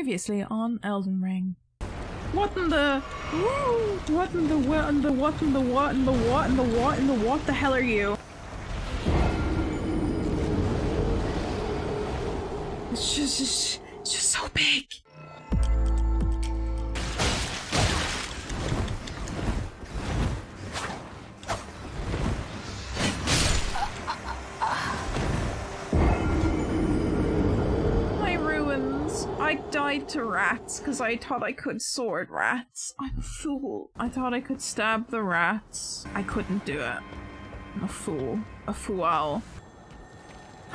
Previously on Elden Ring. What in the what in the what in the what in the what in the what in the what in the what the hell are you? It's just so big. I died to rats because I thought I could sword rats. I'm a fool. I thought I could stab the rats. I couldn't do it. I'm a fool. A fool.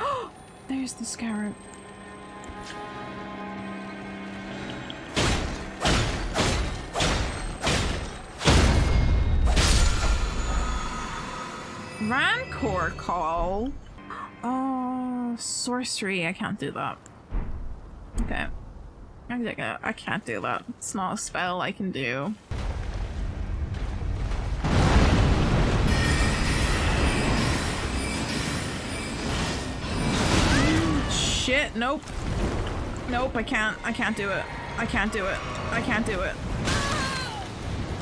Oh, there's the scarab. Rancor call? Oh, sorcery. I can't do that. Okay. I can't do that. It's not a spell I can do. Shit, nope. Nope, I can't do it. I can't do it.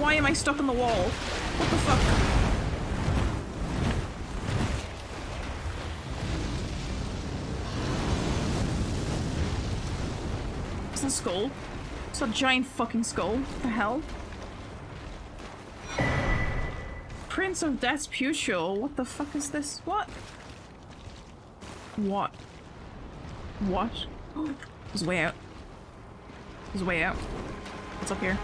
Why am I stuck on the wall? What the fuck? A skull. It's a giant fucking skull. What the hell? Prince of Death's Pupil. What the fuck is this? What? What? What? Oh, there's a way out. There's a way out. What's up here?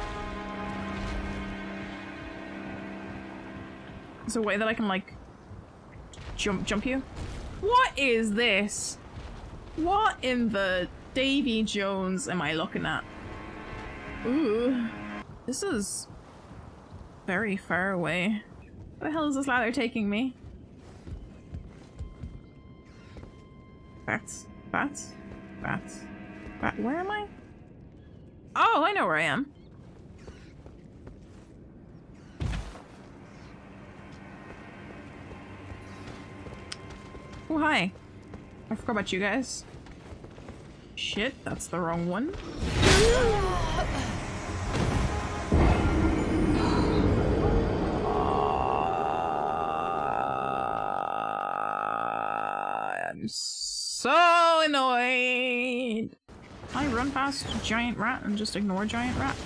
Is there a way that I can, like, jump you? What is this? What in the Davy Jones am I looking at? Ooh. This is very far away. Where the hell is this ladder taking me? Bats. Where am I? Oh, I know where I am. Oh, hi. I forgot about you guys. Shit, that's the wrong one. I'm so annoyed. I run past giant rat and just ignore giant rat.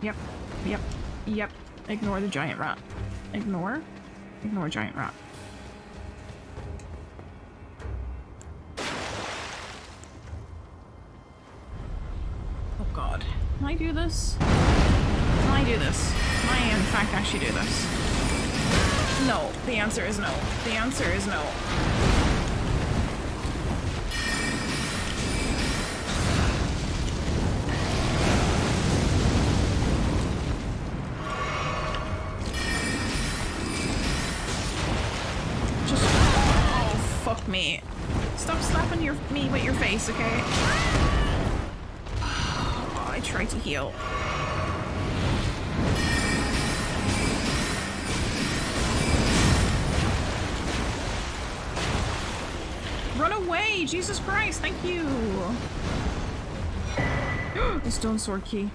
Yep. Ignore the giant rat. Ignore giant rat. Can I do this? Can I in fact actually do this? No. The answer is no. The answer is no. Just... oh, fuck me. Stop slapping me with your face, okay? I try to heal. Run away! Jesus Christ, thank you! A stone sword key.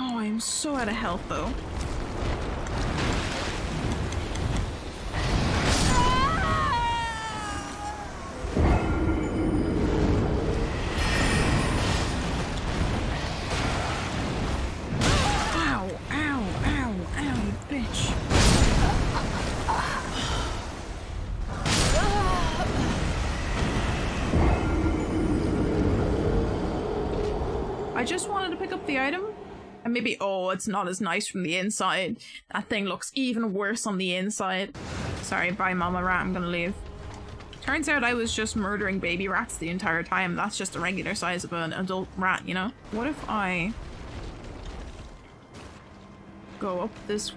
Oh, I am so out of health though. Maybe, oh, it's not as nice from the inside. That thing looks even worse on the inside. Sorry, bye mama rat, I'm gonna leave. Turns out I was just murdering baby rats the entire time. That's just the regular size of an adult rat, you know? What if I go up this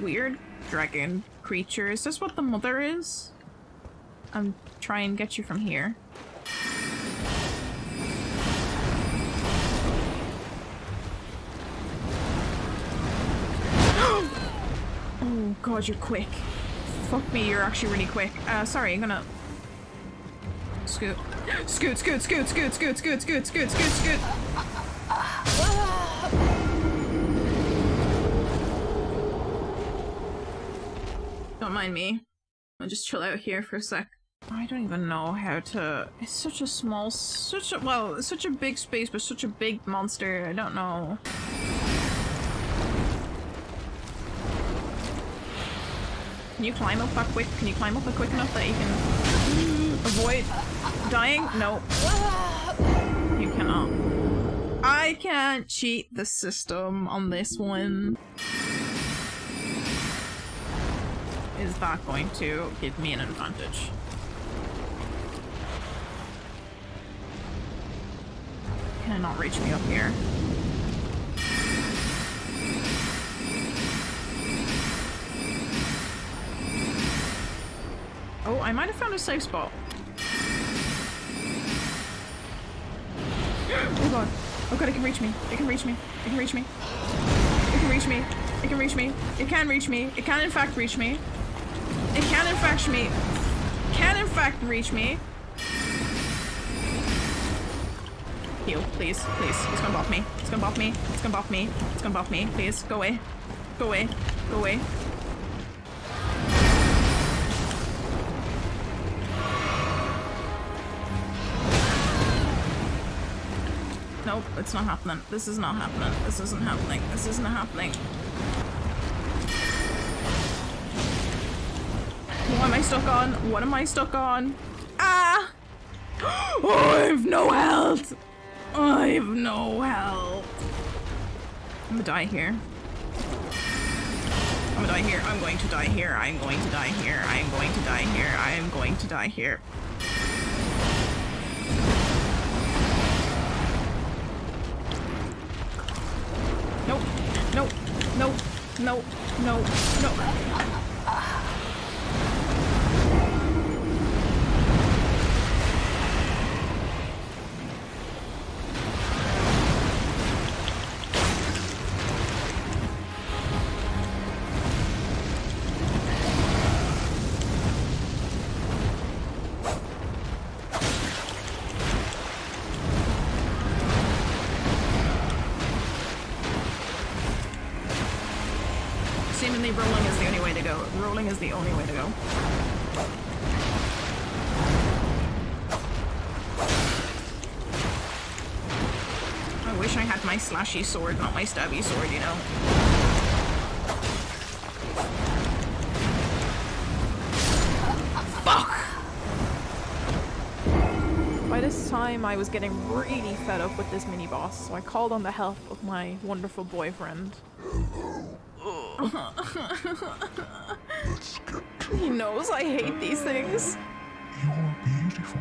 weird dragon creature? Is this what the mother is? I'm trying to get you from here. Oh god, you're quick. fuck me, you're actually really quick. Sorry, I'm gonna... Scoot. Scoot, scoot, scoot, scoot, scoot, scoot, scoot, scoot, scoot, scoot. Don't mind me. I'll just chill out here for a sec. I don't even know how to... It's such a small... Such a... Well, it's such a big space, but such a big monster. I don't know. Can you climb up that quick? Can you climb up it quick enough that you can avoid dying? No. You cannot. I can't cheat the system on this one. Is that going to give me an advantage? Can it not reach me up here? Oh, I might have found a safe spot. Oh god. Oh god, it can reach me. It can reach me. It can reach me. It can reach me. It can reach me. It can reach me. It can in fact reach me. It can in fact me. Can in fact reach me. Heal, please, please. It's gonna bop me. It's gonna bop me. It's gonna bop me. It's gonna bop me. Please, go away. Go away. Go away. Nope, it's not happening. This is not happening. This isn't happening. This isn't happening. What am I stuck on? What am I stuck on? Ah! Oh, I have no health! I have no health. I'm gonna die here. I'm gonna die here. I'm going to die here. I'm going to die here. I'm going to die here. I am going to die here. Nope, nope, nope, nope, nope, nope. Rolling is the only way to go. Rolling is the only way to go. I wish I had my slashy sword, not my stabby sword, you know. Fuck! By this time, I was getting really fed up with this mini-boss, so I called on the help of my wonderful boyfriend. Let's get to it. He knows I hate these things. You're beautiful.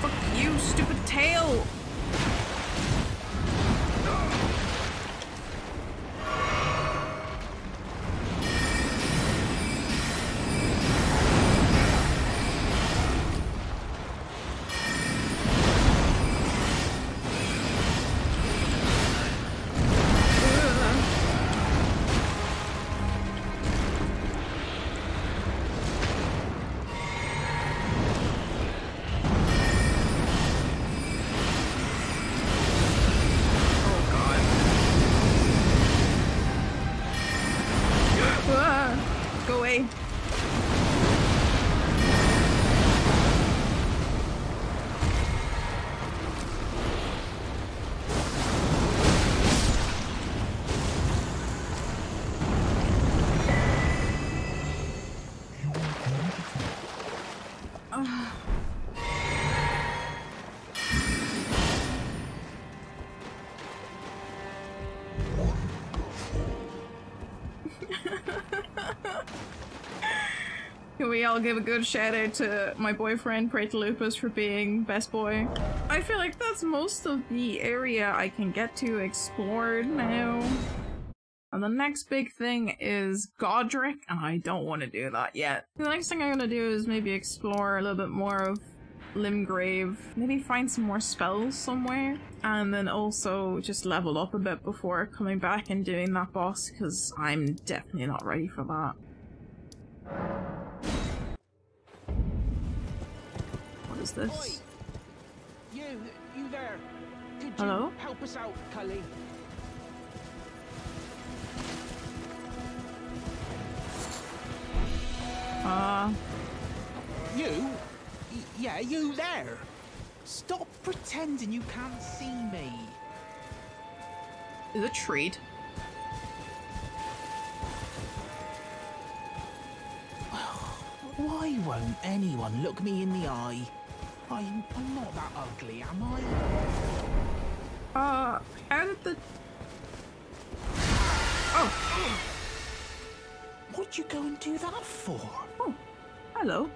Fuck you, stupid tail. We all give a good shout out to my boyfriend Praetilupus for being best boy. I feel like that's most of the area I can get to explore now. And the next big thing is Godric, and I don't want to do that yet. The next thing I'm going to do is maybe explore a little bit more of Limgrave, maybe find some more spells somewhere, and then also just level up a bit before coming back and doing that boss, because I'm definitely not ready for that. What is this? Oi. You there. Could Hello? You help us out, Cully? Yeah, you there! Stop pretending you can't see me! Is it treat? Why won't anyone look me in the eye? I'm not that ugly, am I? How did the... Oh! What'd you go and do that for? Oh, hello.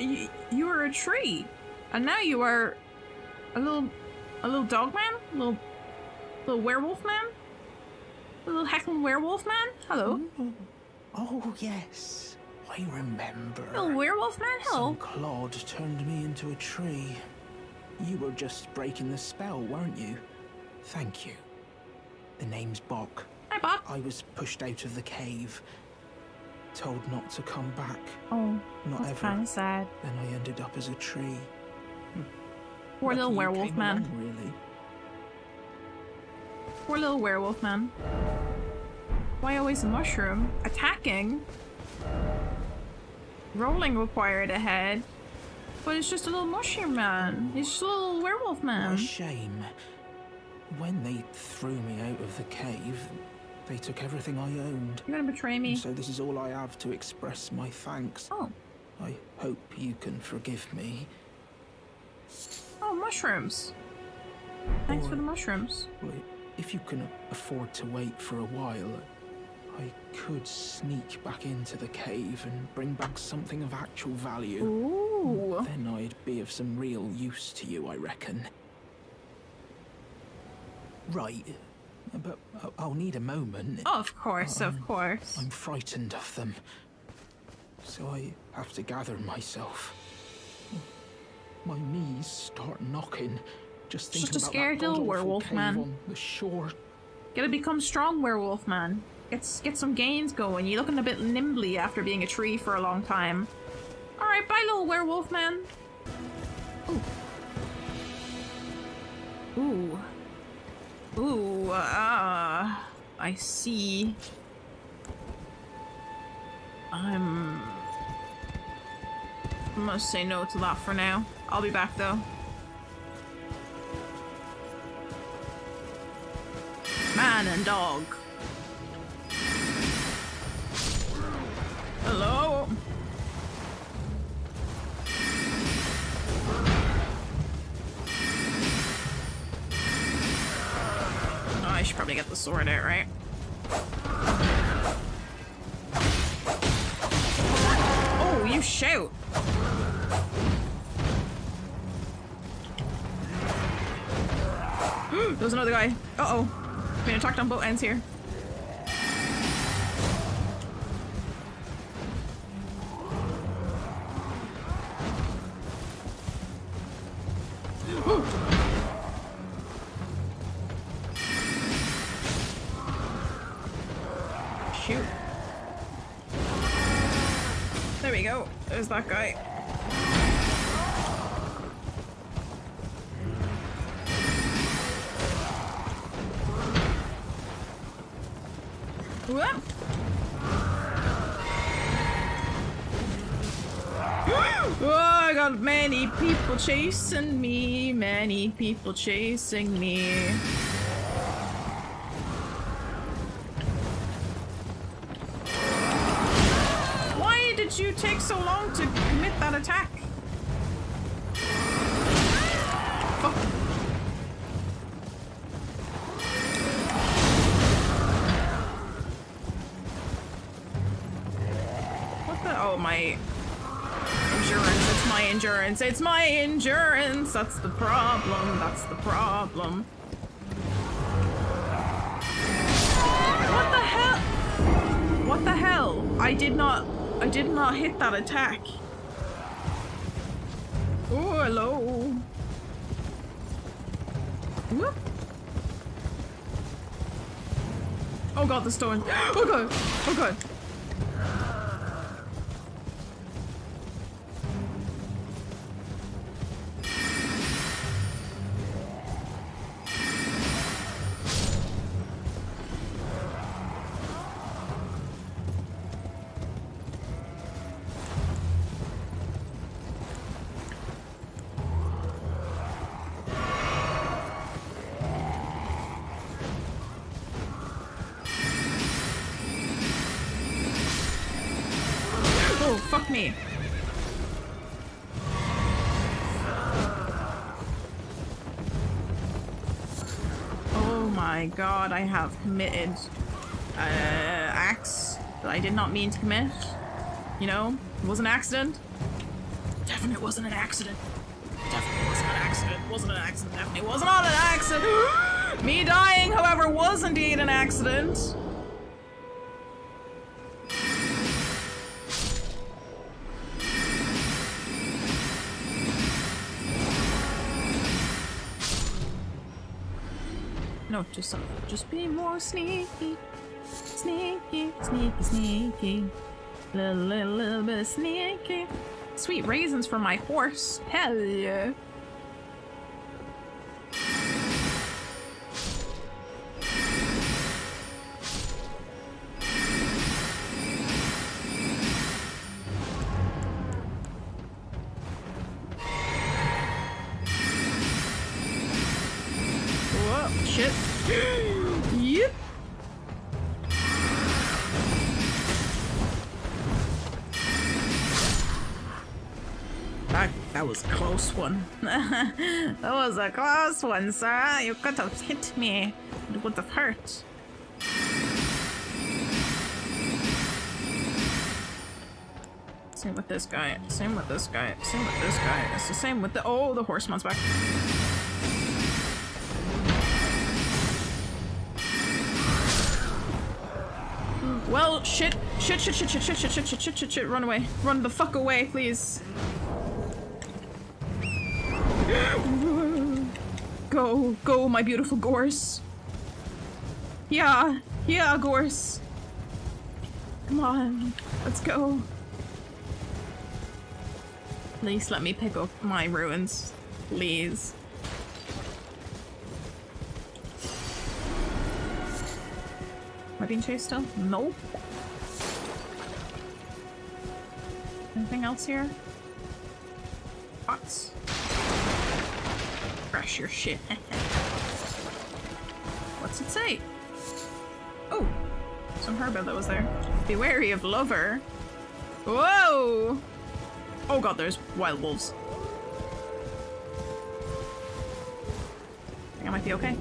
You were a tree, and now you are a little dog man, a little werewolf man, a little heckin' werewolf man. Hello. Mm. Oh yes, I remember. Little werewolf man. Hello. Some clod turned me into a tree. You were just breaking the spell, weren't you? Thank you. The name's Bok. Hi, Bok. I was pushed out of the cave. Told not to come back. Oh, not ever. Kind of sad. Then I ended up as a tree. Poor little werewolf man. Really. Poor little werewolf man. Why always a mushroom? Attacking. Rolling required ahead. But it's just a little mushroom man. It's just a little werewolf man. What a shame. When they threw me out of the cave, they took everything I owned. You're gonna betray me. And so this is all I have to express my thanks. Oh. I hope you can forgive me. Oh, mushrooms. Thanks for the mushrooms. Well, if you can afford to wait for a while, I could sneak back into the cave and bring back something of actual value. Ooh. Then I'd be of some real use to you, I reckon. Right. But I'll need a moment. Oh, of course, of course. I'm frightened of them, so I have to gather myself. My knees start knocking. Just thinking about that little werewolf man on the shore. Gotta become strong, werewolf man. Get some gains going. You're looking a bit nimbly after being a tree for a long time. All right, bye, little werewolf man. Ooh. Ooh. Ooh, I see. I must say no to that for now. I'll be back though. Man and dog. Hello? I should probably get the sword out, right? Oh, you shoot! There's another guy. Uh-oh. I'm being attacked on both ends here. That guy. Whoop. Oh, I got many people chasing me, many people chasing me. You take so long to commit that attack. Oh. What the? Oh, my endurance. It's my endurance. It's my endurance. That's the problem. That's the problem. What the hell? What the hell? I did not hit that attack. Oh, hello. Whoop. Oh god, the stone. Oh god. Oh god. God, I have committed acts that I did not mean to commit. You know, it was an accident. Definitely wasn't an accident. Definitely wasn't an accident. Wasn't an accident. Definitely was not an accident. Me dying, however, was indeed an accident. No, just be more sneaky, sneaky, sneaky, sneaky, little bit of sneaky. Sweet raisins for my horse, hell yeah. One. That was a close one, sir. You could have hit me. It would have hurt. Same with this guy. Same with this guy. Same with this guy. It's the same with the— oh, the horseman's back. Well, shit. Shit, shit, shit, shit, shit, shit, shit, shit, shit, shit, shit. Run away. Run the fuck away, please. Go, go, my beautiful gorse. Yeah, yeah, gorse. Come on, let's go. Please let me pick up my ruins, please. Am I being chased still? Nope. Anything else here? Pots. Crash your shit. What's it say? Oh, some herba that was there. Be wary of lover. Whoa! Oh god, there's wild wolves. I think I might be okay.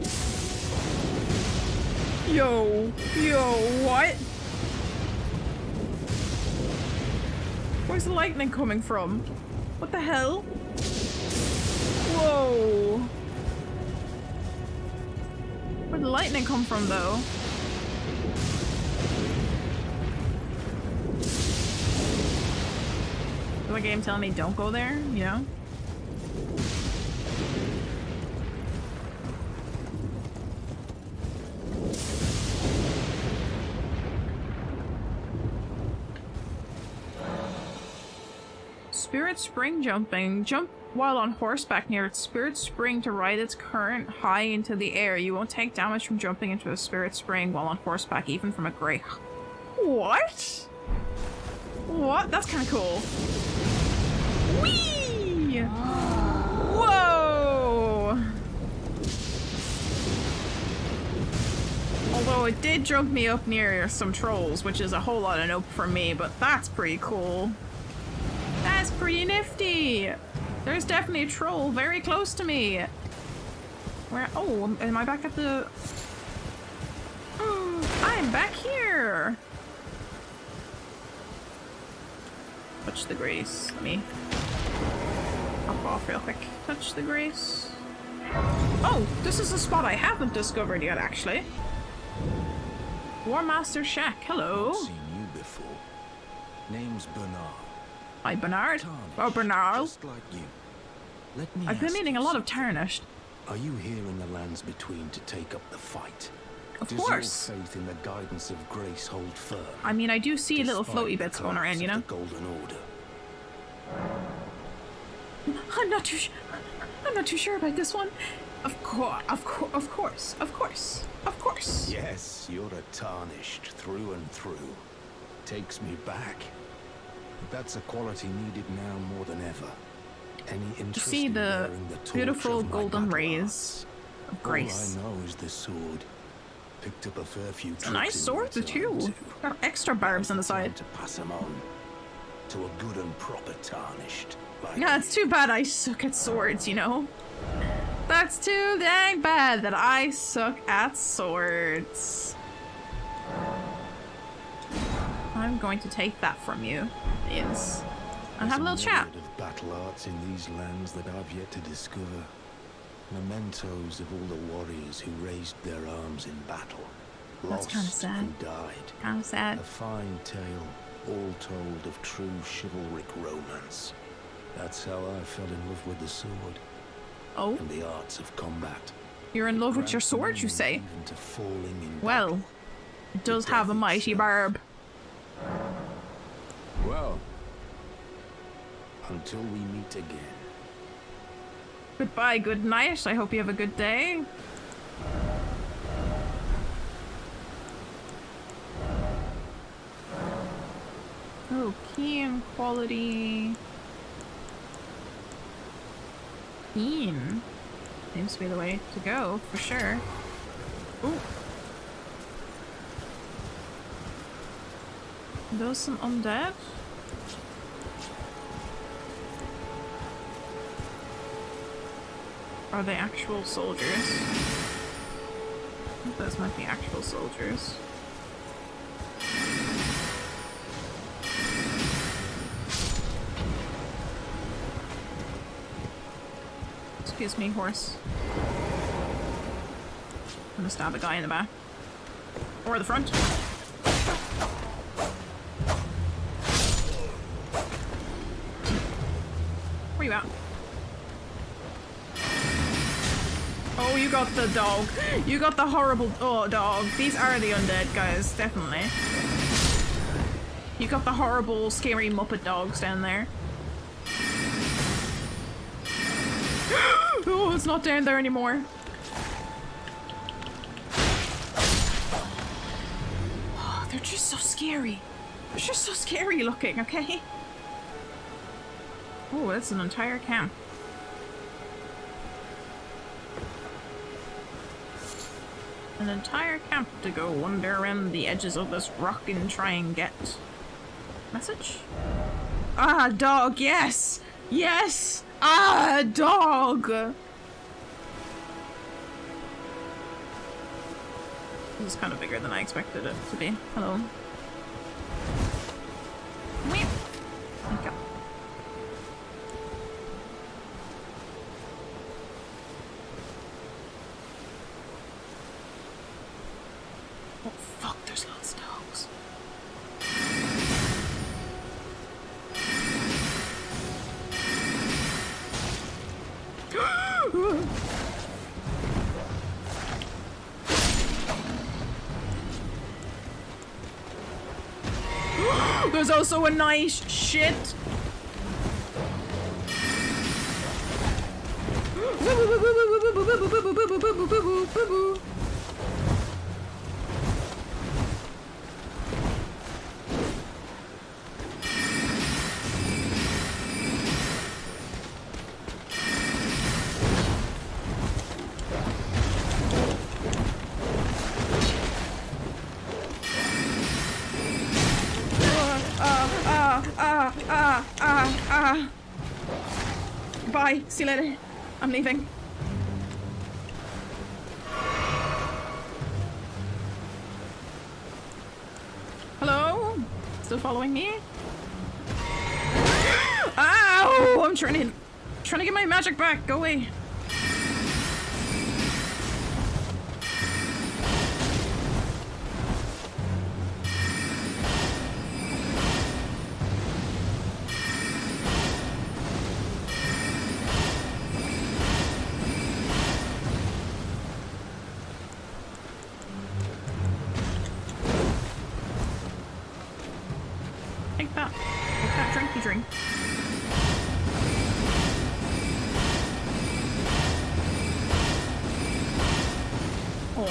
Yo, yo, what? Where's the lightning coming from? What the hell? Whoa! Where'd the lightning come from, though? Is the game telling me don't go there? You know? Spirit spring jumping. Jump while on horseback near its spirit spring to ride its current high into the air. You won't take damage from jumping into a spirit spring while on horseback, even from a grey. What? What? That's kind of cool. Whee! Whoa! Although it did jump me up near some trolls, which is a whole lot of nope for me, but that's pretty cool. That's pretty nifty! There's definitely a troll very close to me. Where? Oh, am I back at the— I'm back here. Touch the grace. Let me hop off real quick. Touch the grace. Oh, this is a spot I haven't discovered yet, actually. Warmaster Shack, hello. I've not seen you before. Name's Bernahl. Hi, Bernard. Or Bernahl. Just like you. Let me I've been meeting a lot of tarnished. Are you here in the lands between to take up the fight? Of Does course. Your faith in the guidance of grace hold firm? I mean, I do see Despite little floaty bits on our end, you know. The golden order. I'm not too sure about this one. Of course. Yes, you're a tarnished through and through. Takes me back. But that's a quality needed now more than ever. Any interest see the beautiful golden rays of grace. All I know is the sword. Picked up a fair few. It's a nice sword, too. Got extra barbs on the side. To pass them on to a good and proper tarnished. Like yeah, it's too bad I suck at swords, you know. That's too dang bad that I suck at swords. I'm going to take that from you. Yes. And have a little chat. Of battle arts in these lands that I've yet to discover. Mementos of all the warriors who raised their arms in battle. Lost That's kind of sad. And died. Kind of sad. A fine tale, all told of true chivalric romance. That's how I fell in love with the sword. Oh. And the arts of combat. You're in love with your sword, you say? Well, it does have a mighty barb. Well, until we meet again. Goodbye, good night. I hope you have a good day. Oh, keen quality. Keen. Seems to be the way to go, for sure. Ooh. Those some undead? Are they actual soldiers? I think those might be actual soldiers. Excuse me, horse. I'm gonna stab a guy in the back. Or the front. Where you at? Oh, you got the dog. You got the horrible dog. These are the undead guys, definitely. You got the horrible, scary Muppet dogs down there. Oh, it's not down there anymore. Oh, they're just so scary. They're just so scary looking, okay? Oh, that's an entire camp. An entire camp to go wander around the edges of this rock and try and get message. Ah, dog, yes, yes. Ah, dog. This is kind of bigger than I expected it to be. Hello. Wait. Okay. There's also a nice shit. See you later. I'm leaving. Hello? Still following me? Ow! I'm trying to get my magic back. Go away.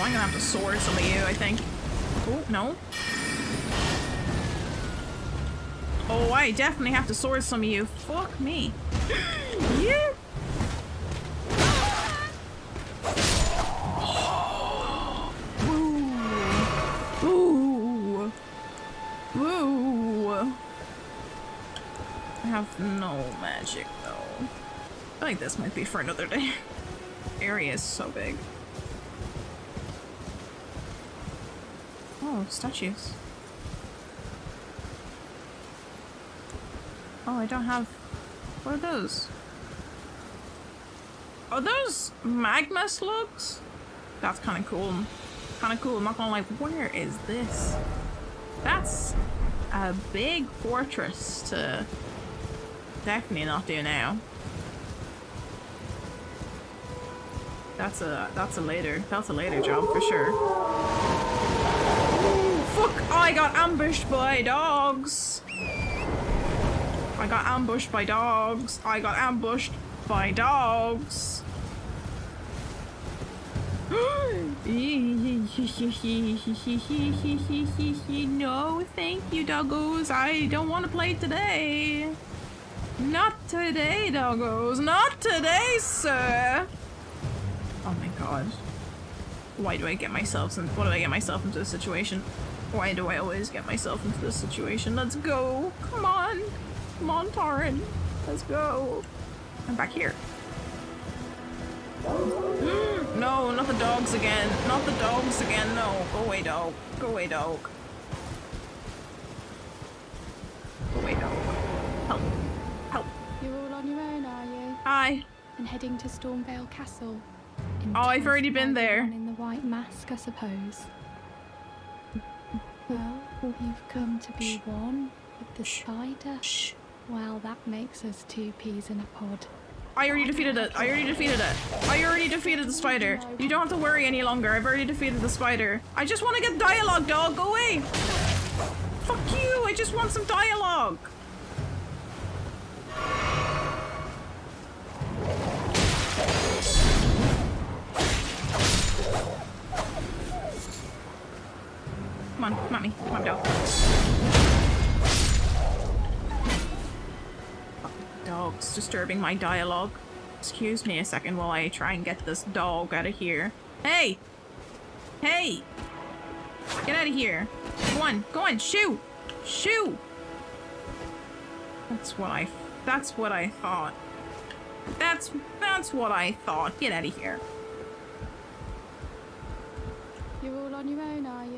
I'm gonna have to sword some of you, I think. Oh, no. Oh, I definitely have to sword some of you. Fuck me. Yeah. Boo. Boo. Boo. I have no magic, though. I think this might be for another day. Area is so big. Oh, statues. Oh, I don't have... What are those? Are those magma slugs? That's kind of cool. Kind of cool. I'm not gonna lie. Where is this? That's a big fortress to definitely not do now. That's a later job for sure. Fuck! I got ambushed by dogs! I got ambushed by dogs! I got ambushed by dogs! No, thank you, doggos! I don't want to play today! Not today, doggos! Not today, sir! Oh my god. Why do I get myself in- what do I get myself into this situation? Why do I always get myself into this situation? Let's go! Come on! Come on, Taran! Let's go! I'm back here. No, not the dogs again! Not the dogs again, no! Go away, dog! Go away, dog! Go away, dog. Help! Help! You're all on your own, are you? Aye. And heading to Stormveil Castle. Oh, I've already been there. In the white mask, I suppose. Well, you've come to be one with the spider. Well, that makes us two peas in a pod. I already defeated it. I already defeated it. I already defeated the spider. You don't have to worry any longer. I've already defeated the spider. I just want to get dialogue, dog. Go away. Fuck you. I just want some dialogue. Come on, mommy, come on, dog. Oh, dog's disturbing my dialogue. Excuse me a second while I try and get this dog out of here. Hey! Hey! Get out of here! Go on, go on, shoo! Shoo! That's what I thought. That's what I thought. Get out of here. You're all on your own, are you?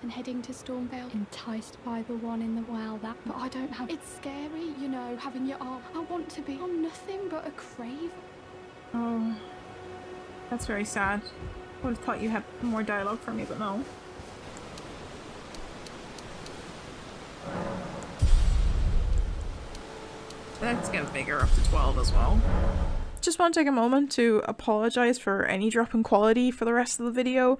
And heading to Stormveil, enticed by the one in the well that, but I don't have. It's scary, you know, having your arm. I want to be. I'm nothing but a crave. Oh, that's very sad. I would have thought you had more dialogue for me, but no. Let's get bigger up to 12 as well. Just want to take a moment to apologize for any drop in quality for the rest of the video.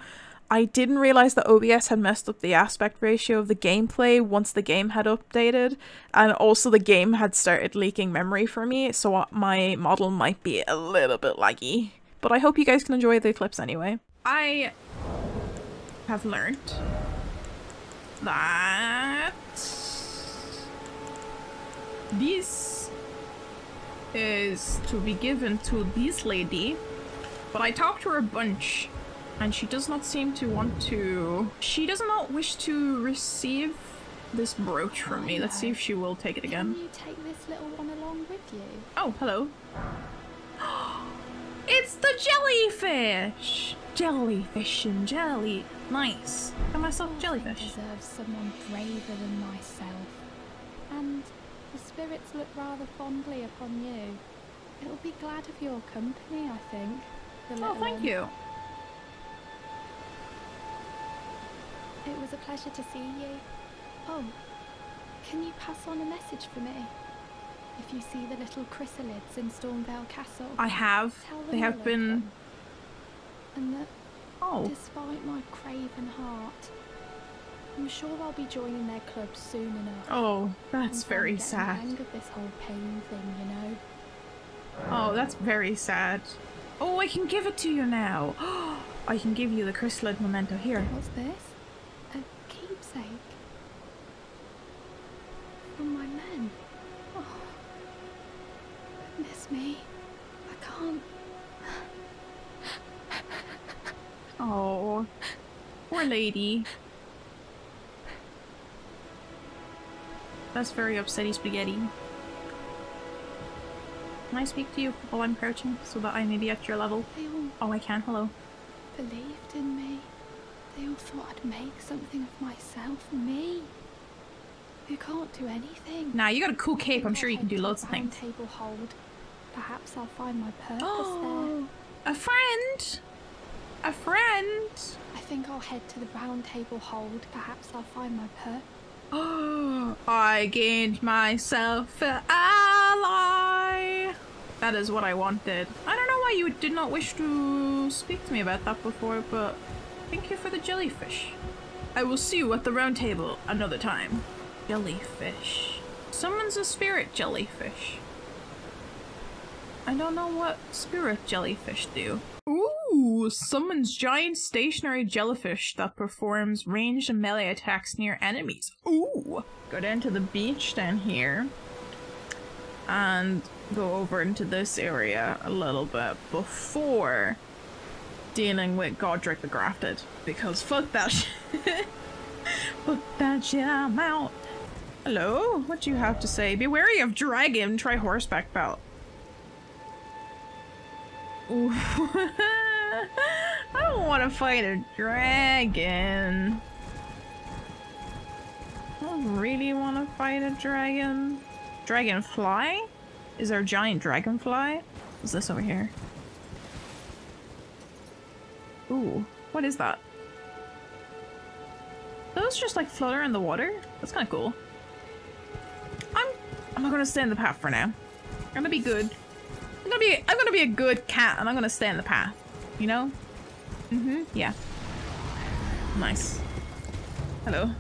I didn't realise that OBS had messed up the aspect ratio of the gameplay once the game had updated, and also the game had started leaking memory for me, so my model might be a little bit laggy. But I hope you guys can enjoy the clips anyway. I have learned that this is to be given to this lady, but I talked to her a bunch. And she does not seem to want to... She does not wish to receive this brooch from me. Let's see if she will take it again. Can you take this little one along with you? Oh, hello. It's the jellyfish! Jellyfish and jelly. Nice. I got myself jellyfish. I deserve someone braver than myself. And the spirits look rather fondly upon you. It'll be glad of your company, I think. Oh, thank you. It was a pleasure to see you. Oh, can you pass on a message for me? If you see the little chrysalids in Stormveil Castle, I have. They have been. And that, oh, despite my craven heart, I'm sure I'll be joining their club soon enough. Oh, that's very sad. I'm getting the hang of this whole pain thing, you know. Oh, that's very sad. Oh, I can give it to you now. I can give you the chrysalid memento here. What's this? A keepsake? From my men? Oh, goodness me. I can't. Oh, poor lady. That's very upsetty spaghetti. Can I speak to you while I'm crouching so that I may be at your level? Oh, I can, hello. Believed in me. They all thought I'd make something of myself, me. Who can't do anything. Nah, you got a cool cape, I'm sure you can do loads of things. Round Table Hold. Perhaps I'll find my purpose there. A friend! A friend! I think I'll head to the Round Table Hold. Perhaps I'll find my purpose. Oh, I gained myself an ally! That is what I wanted. I don't know why you did not wish to speak to me about that before, but thank you for the jellyfish. I will see you at the Round Table another time. Jellyfish. Someone's a spirit jellyfish. I don't know what spirit jellyfish do. Ooh, summons giant stationary jellyfish that performs ranged and melee attacks near enemies. Ooh! Go down to the beach down here and go over into this area a little bit before dealing with Godric the Grafted, because fuck that shit. Fuck that shit, I'm out. Hello? What do you have to say? Be wary of dragon, try horseback bout. I don't want to fight a dragon. I don't really want to fight a dragon. Dragonfly? Is there a giant dragonfly? What's this over here? Ooh, what is that? Those just like flutter in the water? That's kind of cool. I'm not gonna stay in the path for now. I'm gonna be good. I'm gonna be a good cat, and I'm gonna stay in the path, you know? Mm-hmm, yeah. Nice. Hello.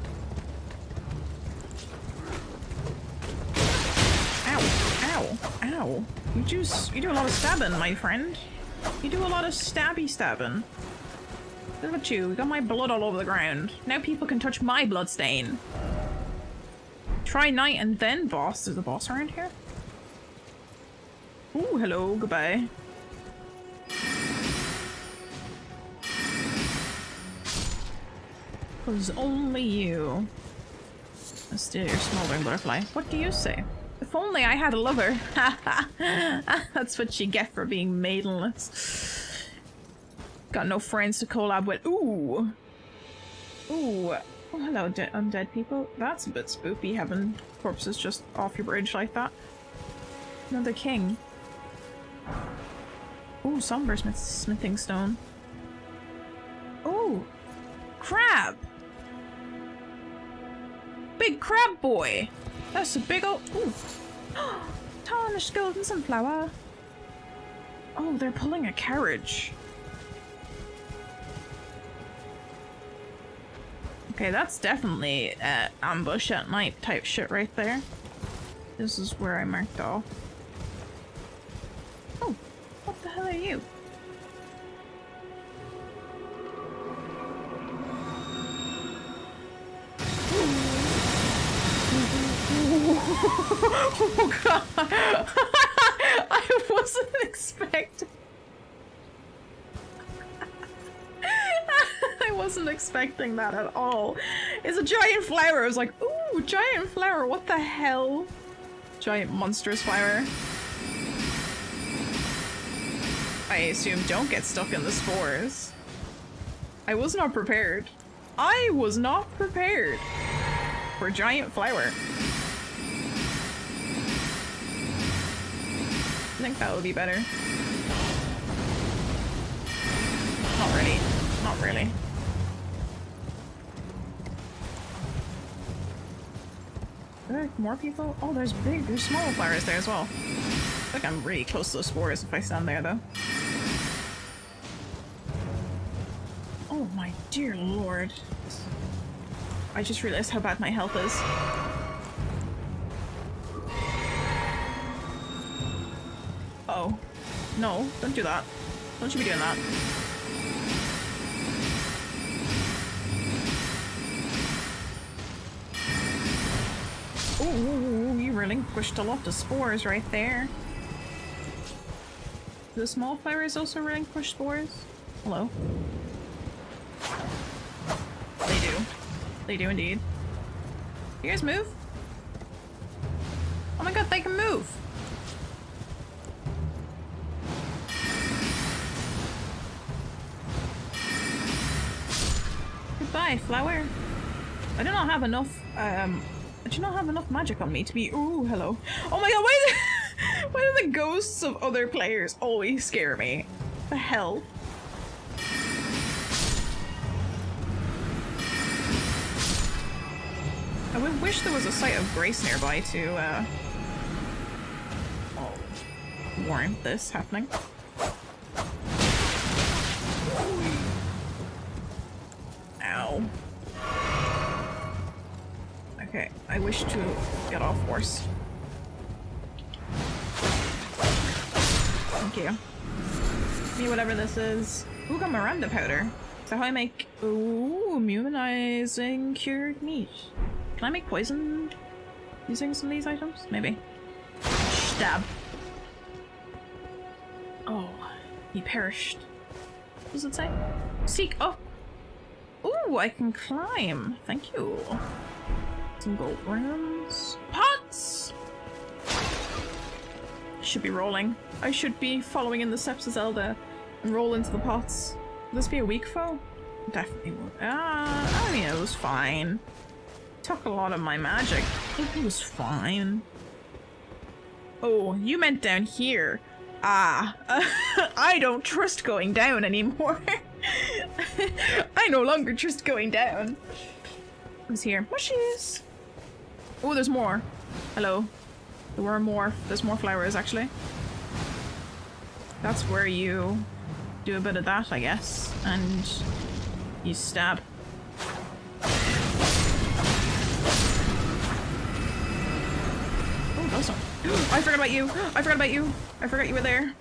Ow, ow, ow. You do a lot of stabbing, my friend. You do a lot of stabbing. Look at you, you got my blood all over the ground. Now people can touch my bloodstain. Try knight and then boss. Is the boss around here? Ooh, hello, goodbye. Cause only you. Let's do your smoldering butterfly. What do you say? If only I had a lover. That's what you get for being maidenless. Got no friends to collab with. Ooh. Ooh. Oh, hello, undead people. That's a bit spooky, having corpses just off your bridge like that. Another king. Ooh, somber smithing stone. Ooh! Crab! Big crab boy! That's a big old. Ooh! Tarnished golden sunflower! Oh, they're pulling a carriage. Okay, that's definitely ambush at night type shit right there. This is where I marked off. Oh! What the hell are you? Oh god! I wasn't expecting. I wasn't expecting that at all. It's a giant flower. I was like, ooh, giant flower. What the hell? Giant monstrous flower. I assume don't get stuck in the spores. I was not prepared. I was not prepared for giant flower. I think that would be better. Not really. Not really. Are there more people? Oh, there's big, there's small flowers there as well. I think I'm really close to those spores if I stand there, though. Oh my dear lord. I just realized how bad my health is. Oh. No, don't do that. Don't you be doing that. Ooh, you relinquished a lot of spores right there. Do the small flowers also relinquish spores? Hello? They do. They do indeed. You guys move? Oh my god, they can move! Goodbye, flower. I do not have enough, I do not have enough magic on me to be- ooh, hello. Oh my god, why do the ghosts of other players always scare me? What the hell? I would wish there was a site of grace nearby to, warrant this happening. Ow. Okay, I wish to get off horse. Thank you. Give me whatever this is. Ooh, got Miranda powder. So how I make... ooh, immunizing cured meat. Can I make poison using some of these items? Maybe. Stab. Oh, he perished. What does it say? Seek up. Ooh, I can climb. Thank you. Some gold rounds. Pots! Should be rolling. I should be following in the steps of Zelda and roll into the pots. Will this be a weak foe? Definitely won't. Ah, I mean, it was fine. Took a lot of my magic. It was fine. Oh, you meant down here. Ah, I don't trust going down anymore. I no longer trust going down. Who's here? Mushies! Oh, there's more. Hello. There were more. There's more flowers, actually. That's where you do a bit of that, I guess. And you stab. Awesome. Oh, I forgot about you! I forgot about you! I forgot you were there!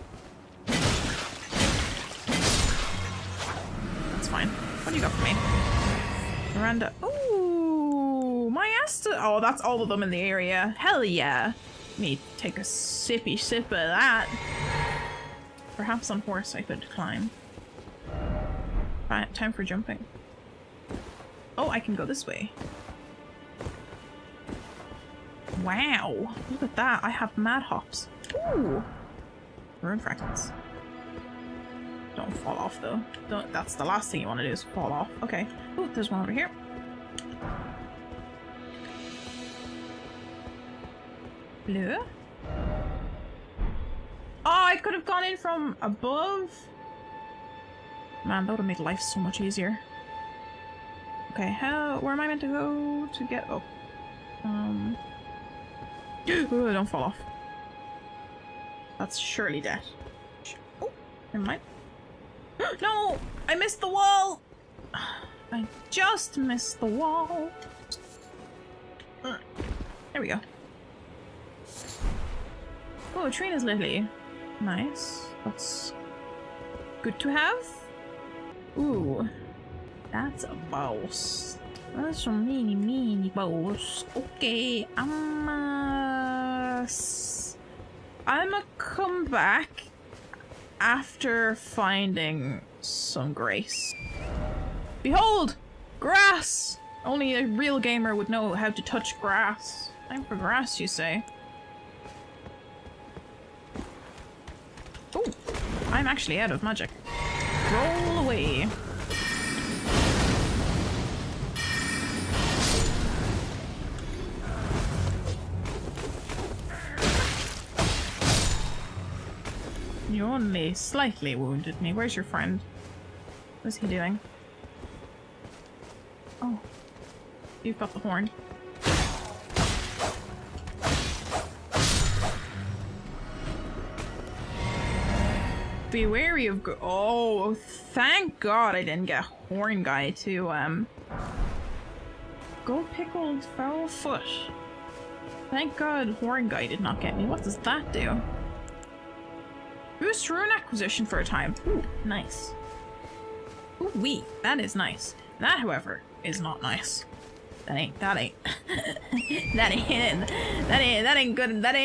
That's fine. What do you got for me? Miranda. Ooh! My Asta! Oh, that's all of them in the area. Hell yeah! Let me take a sippy sip of that. Perhaps on horse I could climb. Right, time for jumping. Oh, I can go this way. Wow, look at that. I have mad hops. Ooh! Rune fragments. Don't fall off though. Don't, that's the last thing you want to do is fall off. Okay. Ooh, there's one over here. Blue? Oh, I could have gone in from above. Man, that would have made life so much easier. Okay, how, where am I meant to go to get up? Ooh, don't fall off. That's surely death. Oh, never mind. No! I missed the wall! I just missed the wall. There we go. Oh, Trina's Lily. Nice. That's good to have. Ooh. That's a boss. That's a mini, mini boss. Okay, I'ma come back after finding some grace. Behold! Grass! Only a real gamer would know how to touch grass. Time for grass, you say? Oh, I'm actually out of magic. Roll away. You only slightly wounded me. Where's your friend? What's he doing? Oh. You've got the horn. Be wary of go- oh, thank god I didn't get horn guy to, go pickled foul foot. Thank god horn guy did not get me. What does that do? Boost rune acquisition for a time. Ooh, nice. Ooh wee, that is nice. That, however, is not nice. That ain't. That ain't good. That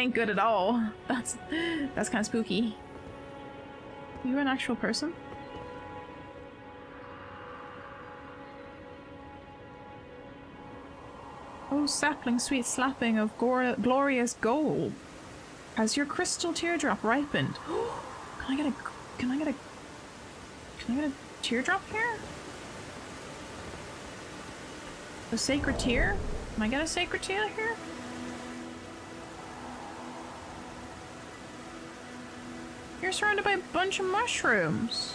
ain't good at all. That's kind of spooky. You're an actual person? Oh, sapling, sweet slapping of glorious gold. Has your crystal teardrop ripened? Can I get a teardrop here? A sacred tear? Can I get a sacred tear here? You're surrounded by a bunch of mushrooms.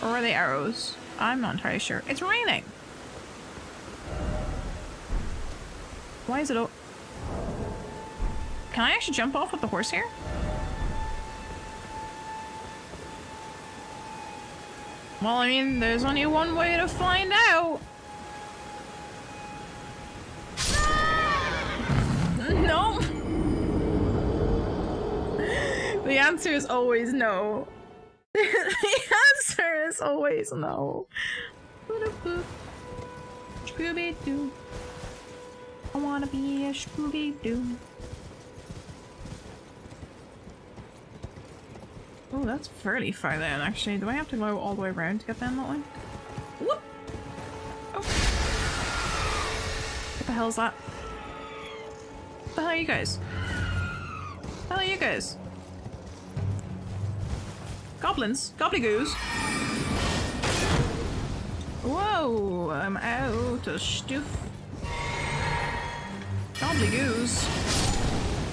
Or are they arrows? I'm not entirely sure. It's raining! Why is it all... Can I actually jump off with the horse here? Well, I mean, there's only one way to find out. No. The answer is always no. The answer is always no. Scooby-Doo. I wanna be a Scooby-Doo. Oh, that's fairly far then, actually. Do I have to go all the way around to get down that way? Whoop! Oh. What the hell is that? What the hell are you guys? What the hell are you guys? Goblins? Gobbledygoos? Whoa! I'm out of stuff. Gobbledygoos.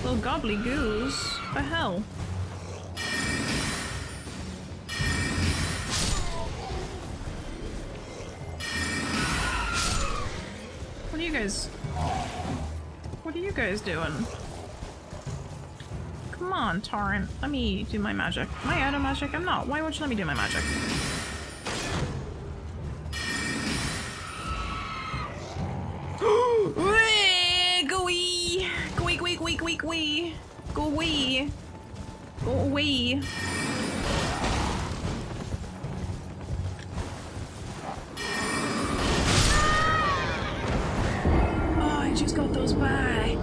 Little gobbledygoos. What the hell? What are you guys doing? Come on, Torrent. Let me do my magic. Am I out of magic? I'm not. Why won't you let me do my magic? Gooey! Gooey, gooey, gooey, gooey, gooey! Gooey! Gooey! Back.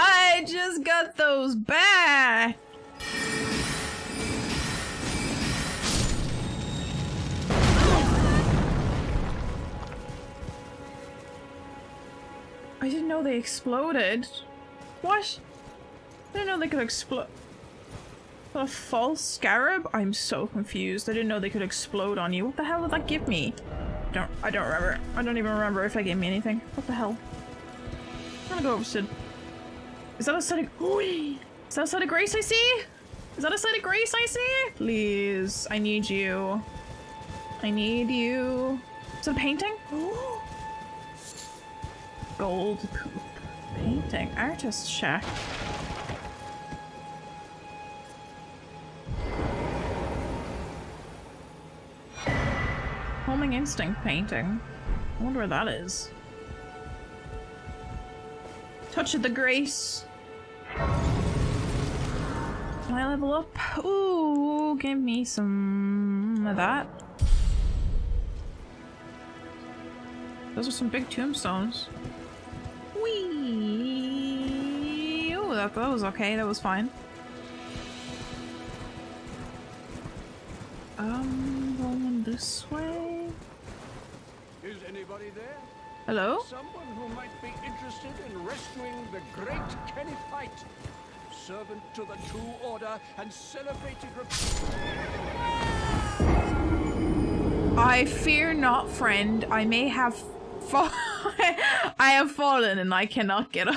I just got those back. I didn't know they exploded. What? I didn't know they could explode. A false scarab? I'm so confused. I didn't know they could explode on you. What the hell did that give me? I don't remember. I don't even remember if I gave me anything. What the hell? I'm gonna go over to... Is that a side of... Ooh. Is that a side of grace I see? Is that a side of grace I see? Please. I need you. I need you. Is it a painting? Ooh. Gold poop. Painting. Artist Shack. Homing Instinct painting. I wonder where that is. Touch of the Grace. Can I level up? Ooh, give me some of that. Those are some big tombstones. Whee! Ooh, that was okay. That was fine. Rolling this way. Is anybody there? Hello? Someone who might be interested in rescuing the great Kenneth Haight, servant to the true order and celebrated. I fear not, friend. I may have I have fallen and I cannot get up.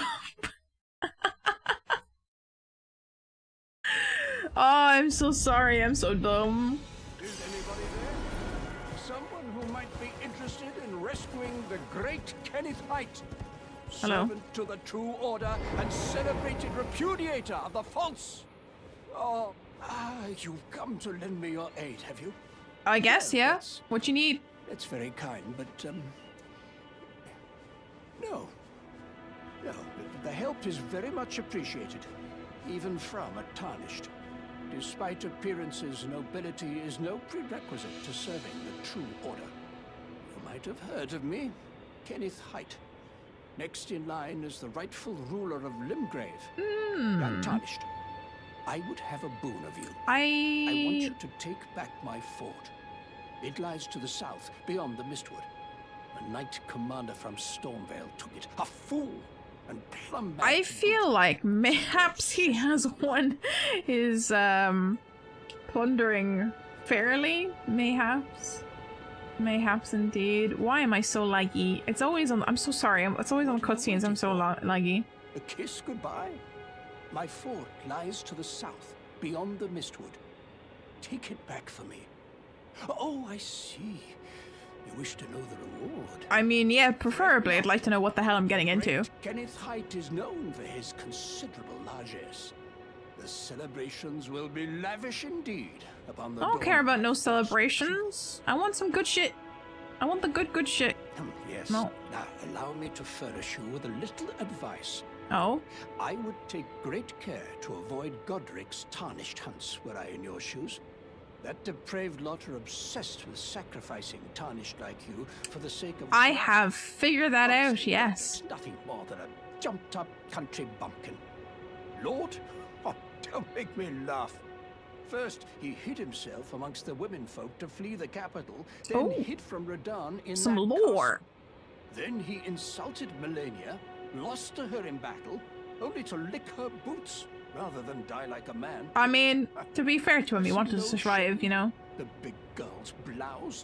Oh, I'm so sorry. I'm so dumb. Is anybody there? Someone who might be interested in rescuing the great Kenneth Haight, servant to the true order and celebrated repudiator of the false. Oh, you've come to lend me your aid, have you? I guess, yeah. What you need? That's very kind, but no, the help is very much appreciated. even from a tarnished. Despite appearances, nobility is no prerequisite to serving the true order. You might have heard of me, Kenneth Haight. Next in line is the rightful ruler of Limgrave, young tarnished. I would have a boon of you. I want you to take back my fort. It lies to the south, beyond the Mistwood. A knight commander from Stormveil took it. A fool! And plumb I feel like perhaps he has won his plundering fairly. Mayhaps. Mayhaps indeed. Why am I so laggy? It's always on. I'm so sorry. It's always on cutscenes. I'm so laggy. A kiss goodbye? My fort lies to the south, beyond the Mistwood. Take it back for me. Oh, I see. You wish to know the reward. I mean, yeah, preferably. I'd like to know what the hell I'm getting into. Kenneth Haight is known for his considerable largesse. The celebrations will be lavish indeed upon the I don't care about no celebrations. I want some good shit. I want the good shit. Yes. No. Now, allow me to furnish you with a little advice. Oh? I would take great care to avoid Godric's tarnished hunts were I in your shoes. That depraved lot are obsessed with sacrificing tarnished like you for the sake of... I have figured that out, yes. Nothing more than a jumped-up country bumpkin. Lord, oh, don't make me laugh. First, he hid himself amongst the women folk to flee the capital, then hid from Radan in some lore. Castle. Then he insulted Melania, lost to her in battle, only to lick her boots. Rather than die like a man. I mean, to be fair to him, he wanted to survive, you know. The big girl's blouse.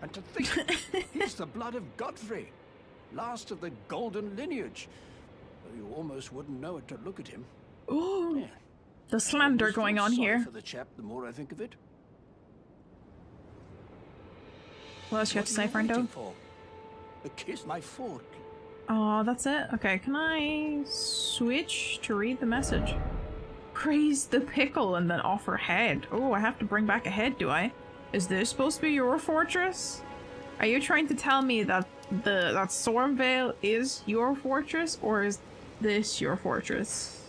And to think, he's the blood of Godfrey, last of the golden lineage. You almost wouldn't know it to look at him. Ooh, yeah. The slander going on here. For the chap, the more I think of it. What else you have to say, friendo? A kiss, my fort. Oh, that's it? Okay, can I switch to read the message? Praise the pickle and then offer head. Oh, I have to bring back a head, do I? Is this supposed to be your fortress? Are you trying to tell me that that Stormveil is your fortress, or is this your fortress?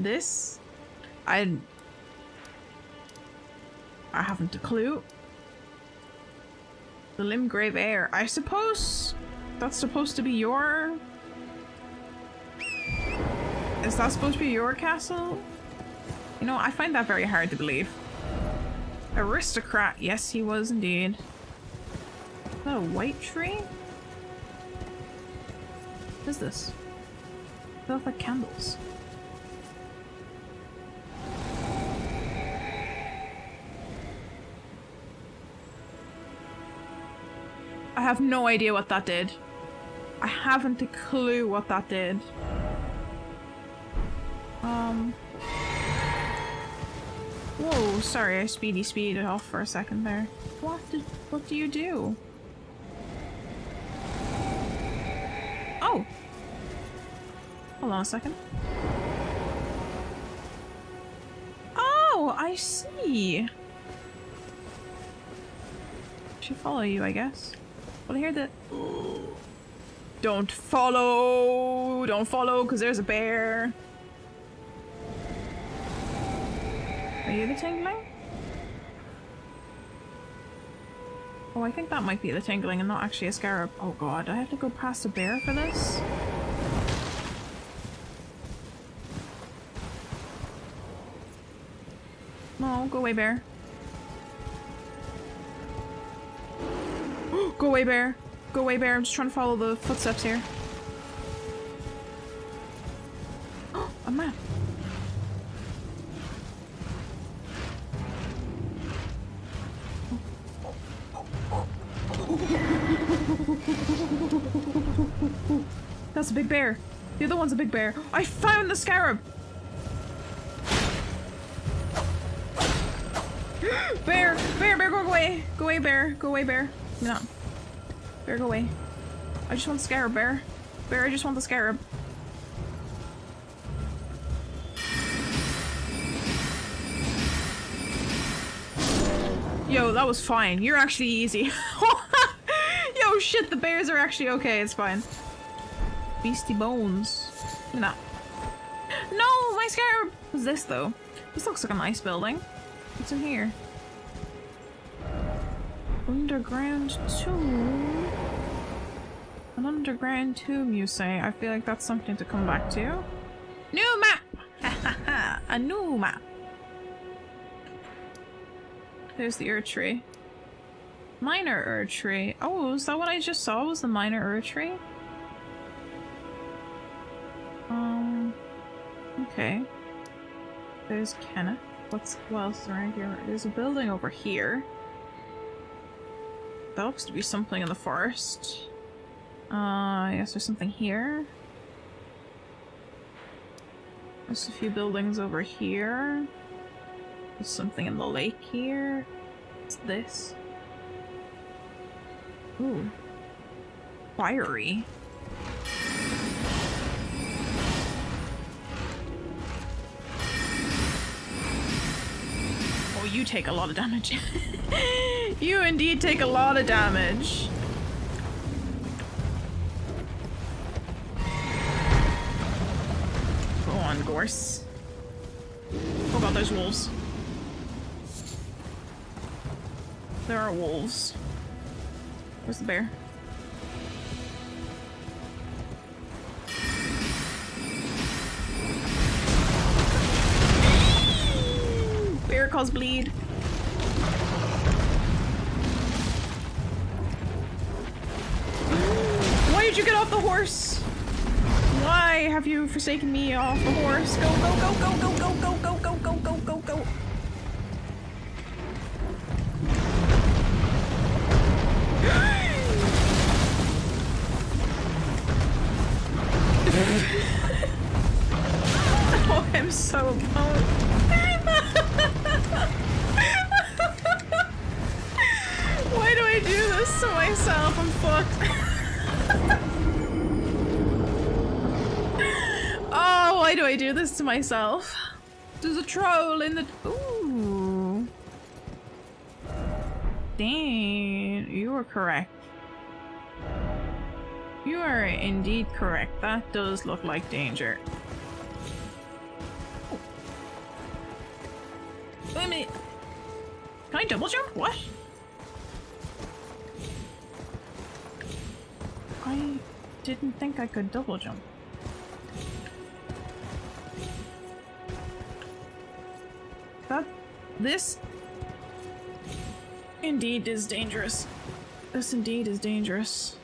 This? I haven't a clue. The Limgrave air. I suppose that's supposed to be your... Is that supposed to be your castle? You know, I find that very hard to believe. Aristocrat. Yes, he was indeed. Is that a white tree? What is this? It feels like candles. I have no idea what that did. I haven't a clue what that did. Whoa, sorry, I speeded off for a second there. What do you do? Oh! Hold on a second. Oh, I see! Should follow you, I guess. Well, I hear that. Don't follow! Don't follow, because there's a bear! Are you the tingling? Oh, I think that might be the tingling and not actually a scarab. Oh god, I have to go past a bear for this? No, go away, bear. Go away, bear. Go away, bear. I'm just trying to follow the footsteps here. Oh, a map. That's a big bear. The other one's a big bear. I found the scarab! Bear! Bear! Bear, go away! Go away, bear! Go away, bear! No. Bear, go away. I just want the scarab, bear. Bear, I just want the scarab. Yo, that was fine. You're actually easy. Yo, shit, the bears are actually okay. It's fine. Beastie bones. No. No, Skyrim! What's this, though? This looks like a nice building. What's in here? Underground tomb? An underground tomb, you say? I feel like that's something to come back to. New map! Ha ha ha! A new map! There's the Ur tree. Minor Ur tree. Oh, is that what I just saw? Was the minor Ur tree? Okay. There's Kenneth. What else is around here? There's a building over here. That looks to be something in the forest. Yes, there's something here. There's a few buildings over here. There's something in the lake here. What's this? Ooh. Fiery. Oh, you take a lot of damage. You indeed take a lot of damage. Go on, Gorse. Oh god, there's wolves. There are wolves. Where's the bear? Bear cause bleed. Why did you get off the horse? Why have you forsaken me off the horse? Go, go, go, go, go, go, go, go, go, go, go, go, go. Oh, I'm so boned. Why do I do this to myself? I'm fucked. Oh, why do I do this to myself? There's a troll in the... Ooh. Dang, you were correct. You are indeed correct. That does look like danger. Oh. Wait a minute. Can I double jump? What? I didn't think I could double jump. This indeed is dangerous. This indeed is dangerous.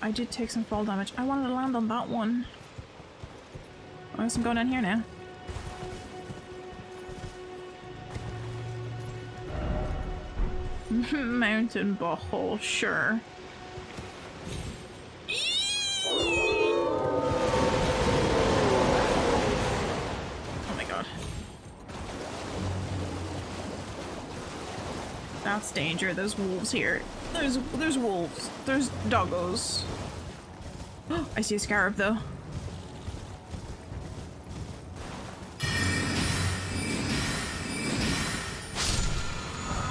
I did take some fall damage. I wanted to land on that one. Unless I'm going down here now. Mountain butthole, sure. Oh my god. That's danger. There's wolves here. There's wolves. There's doggos. I see a scarab though.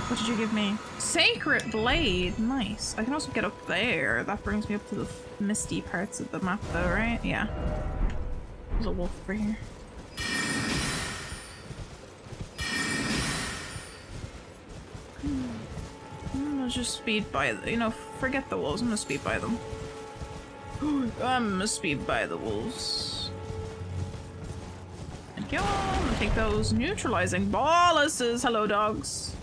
What did you give me? Sacred blade. Nice. I can also get up there. That brings me up to the misty parts of the map though, right? Yeah. There's a wolf over here. Just speed by, you know, forget the wolves. I'm gonna speed by them. I'm gonna speed by the wolves. Thank you. I'm gonna take those neutralizing boluses. Hello, dogs.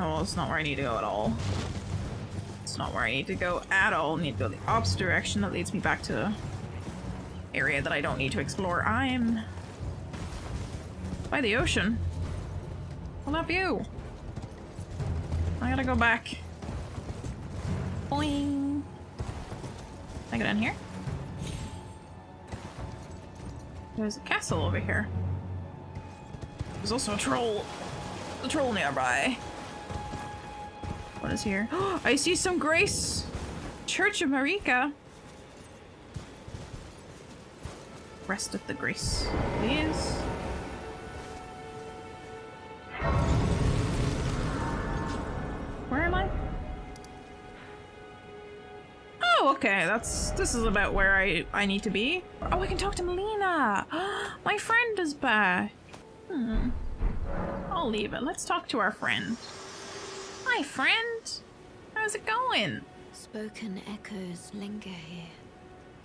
Oh, well, it's not where I need to go at all. It's not where I need to go at all. I need to go the opposite direction. That leads me back to an area that I don't need to explore. I'm by the ocean. I love you. I gotta go back. Boing! Can I go down here? There's a castle over here. There's also a troll. A troll nearby. What is here? Oh, I see some grace! Church of Marika! Rest of the grace, please. Okay, this is about where I need to be. Oh, I can talk to Melina. My friend is back. Hmm. I'll leave it. Let's talk to our friend. Hi, friend. How's it going? Spoken echoes linger here.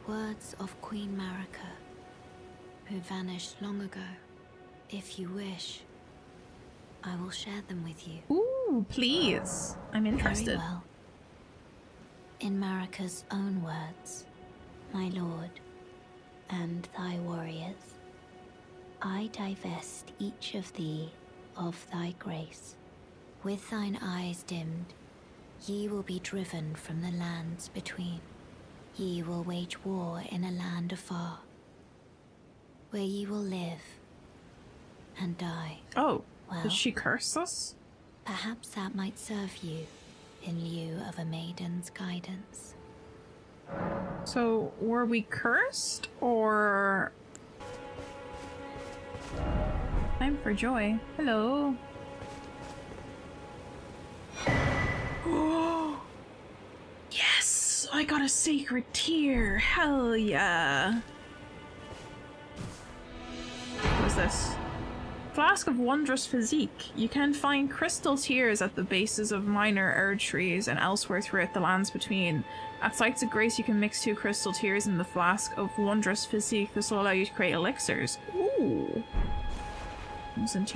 Words of Queen Marika, who vanished long ago. If you wish, I will share them with you. Ooh, please. I'm interested. Very well. In Marika's own words, my lord, and thy warriors, I divest each of thee of thy grace. With thine eyes dimmed, ye will be driven from the lands between. Ye will wage war in a land afar, where ye will live and die. Oh, well, does she curse us? Perhaps that might serve you in lieu of a maiden's guidance. So, were we cursed, or... Time for joy. Hello. Oh! Yes! I got a sacred tear! Hell yeah! What is this? Flask of Wondrous Physique. You can find crystal tears at the bases of minor erd trees and elsewhere throughout the lands between. At sites of grace, you can mix 2 crystal tears in the Flask of Wondrous Physique. This will allow you to create elixirs. Ooh! Crimson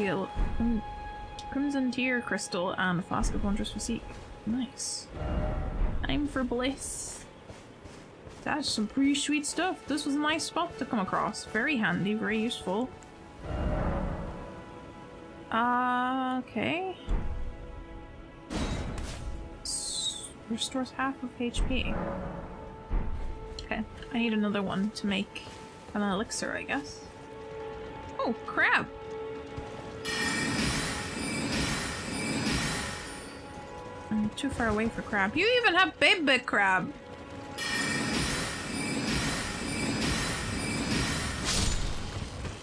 Tear Crystal and a Flask of Wondrous Physique. Nice. Time for bliss. That's some pretty sweet stuff. This was a nice spot to come across. Very handy, very useful. Okay. Restores half of HP. Okay, I need another one to make an elixir, I guess. Oh, crap! I'm too far away for crab. You even have baby crab!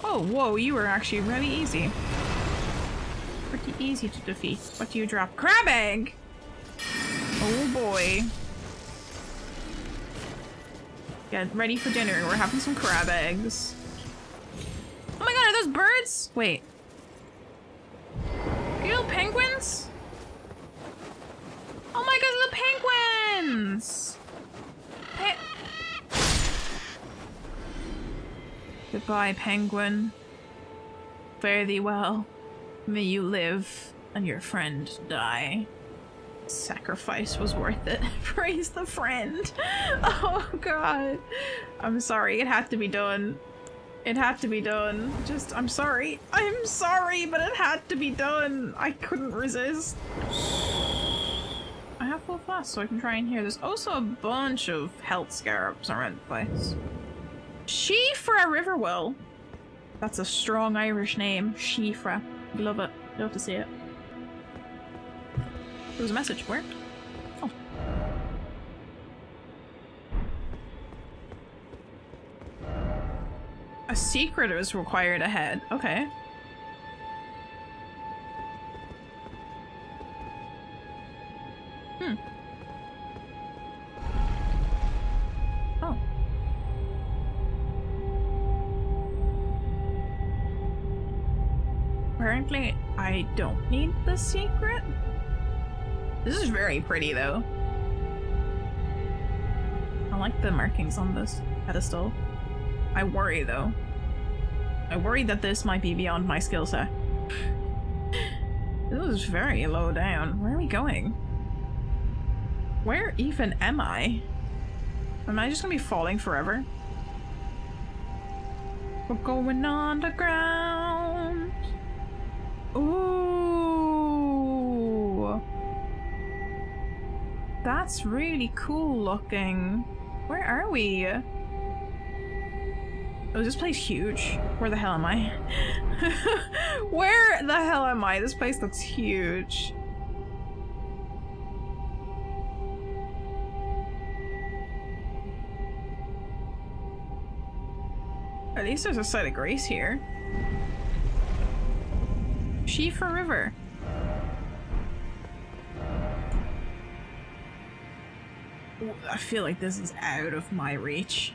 Oh, whoa, you were actually really easy. Pretty easy to defeat. What do you drop? Crab egg! Oh boy. Get ready for dinner. We're having some crab eggs. Oh my god, are those birds? Wait. Are you little penguins? Oh my god, little penguins! Goodbye, penguin. Fare thee well. May you live, and your friend die. Sacrifice was worth it. Praise the friend! Oh god. I'm sorry, it had to be done. It had to be done. Just, I'm sorry. I'm sorry, but it had to be done. I couldn't resist. I have full flask, so I can try and hear. There's also a bunch of health scarabs around the place. Siofra River well. That's a strong Irish name. Siofra. Love it. Love to see it. There was a message. Where? Oh. A secret is required ahead. Okay. Hmm. Oh. Apparently, I don't need the secret? This is very pretty, though. I like the markings on this pedestal. I worry, though. I worry that this might be beyond my skill set. This is very low down. Where are we going? Where even am I? Am I just gonna be falling forever? We're going underground! Ooh! That's really cool looking. Where are we? Oh, this place is huge. Where the hell am I? Where the hell am I? This place looks huge. At least there's a site of grace here. Siofra River. I feel like this is out of my reach.